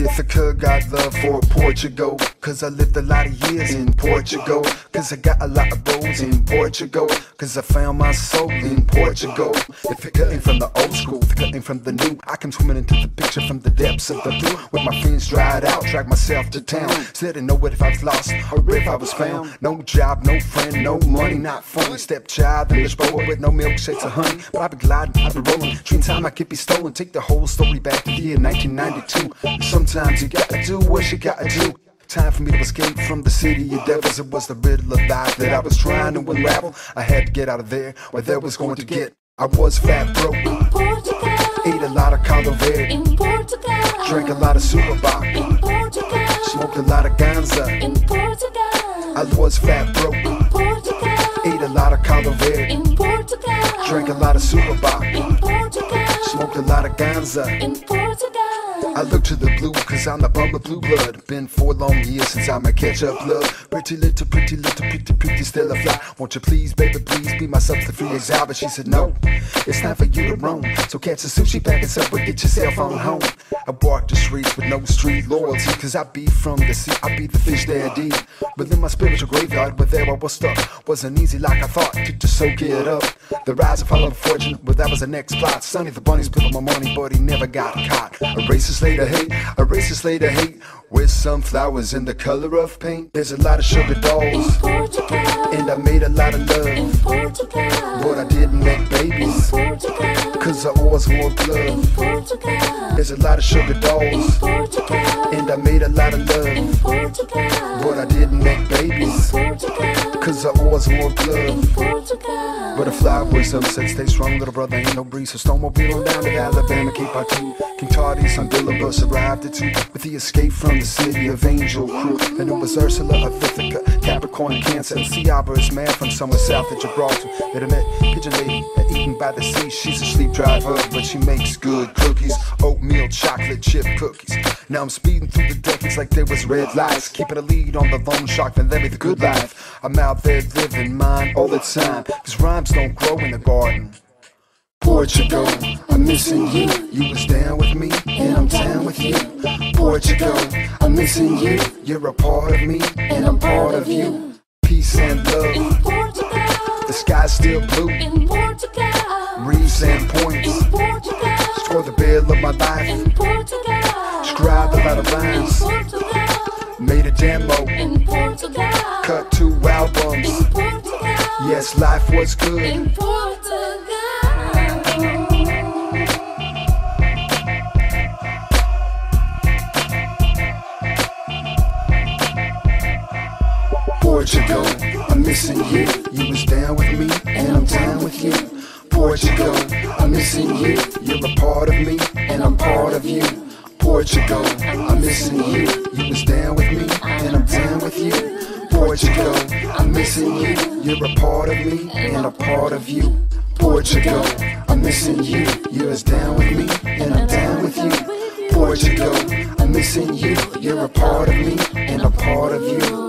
Ithaca got love for Portugal, cause I lived a lot of years in Portugal, cause I got a lot of bros in Portugal, cause I found my soul in Portugal. If it ain't from the old school, if it ain't from the new, I come swimming into the picture from the depths of the blue. With my friends dried out, drag myself to town, so they didn't know what if I was lost or if I was found. No job, no friend, no money, not funny. Stepchild in this bowl with no milkshakes or honey. But I be gliding, I be rolling, dream time I could be stolen. Take the whole story back to the year 1992. Sometimes you gotta do what you gotta do. Time for me to escape from the city of devils. It was the riddle of life that I was trying to unravel. I had to get out of there, or there was going to get. I was fat broke in Portugal. Ate a lot of Caldo Verde in Portugal. Drank a lot of Super Bock in Portugal. Smoked a lot of ganza in Portugal. I was fat broke in Portugal. Ate a lot of Caldo Verde in Portugal. Drank a lot of Super Bock in Portugal. Smoked a lot of ganza in Portugal. I look to the blue, cause I'm the bum of blue blood. Been 4 long years since I'm a catch-up love. Pretty little, pretty little, pretty, pretty Stella Fly. Won't you please, baby, please be my substitute free exile? But she said no, it's time for you to roam. So catch a sushi, pack us up, but get yourself on home. I walk the streets with no street loyalty, cause I be from the sea, I be the fish there deep. But in my spiritual graveyard, but there I was stuck. Wasn't easy like I thought, to just soak it up. The rise and fall of fortune, but that was the next plot. Sonny the bunny split on my money, but he never got caught. A slate of hate, a racist slate of hate, with some flowers in the color of paint. There's a lot of sugar dolls in Portugal, and I made a lot of love in Portugal, but I didn't make babies in Portugal, cause I always wore gloves in Portugal. There's a lot of sugar dolls in Portugal, and I made a lot of love in Portugal, but I didn't make babies in Portugal, cause I always wore gloves in Portugal. But a fly wisdom said, stay strong little brother, ain't no breeze. So snowmobile on down to Alabama, keep our team. King Tardy's on Bill bus arrived at 2 with the escape from the city of Angel Crew. And it was Ursula of Ithaca, Capricorn and Cancer, and Ciabra's man from somewhere south at Gibraltar. That I met Pigeon Lady at Eating by the Sea. She's a sleep driver, but she makes good cookies. Oatmeal, chocolate chip cookies. Now I'm speeding through the decades like there was red lights. Keeping a lead on the lone shark, then let me the good life. I'm out there living mine all the time, cause rhymes don't grow in the garden. Portugal, I'm missing you. You was down with me, and I'm down with you. Portugal, I'm missing you. You're a part of me, and I'm part of you. Peace and love in Portugal. The sky's still blue in Portugal. Reefs and points in Portugal. Score the bell of my life in Portugal. Scribed a lot of rhymes in Portugal. Made a demo in Portugal. Cut 2 albums in Portugal. Yes, life was good in Portugal. Portugal, I'm missing you. You was down with me, and I'm down with you. Portugal, I'm missing you. You're a part of me, and I'm part of you. Portugal, I'm missing you. You was down with me, and I'm down with you. Portugal, I'm missing you. You're a part of me, and a part of you. Portugal, I'm missing you. You was down with me, and I'm down with you. Portugal, I'm missing you. You're a part of me, and a part of you.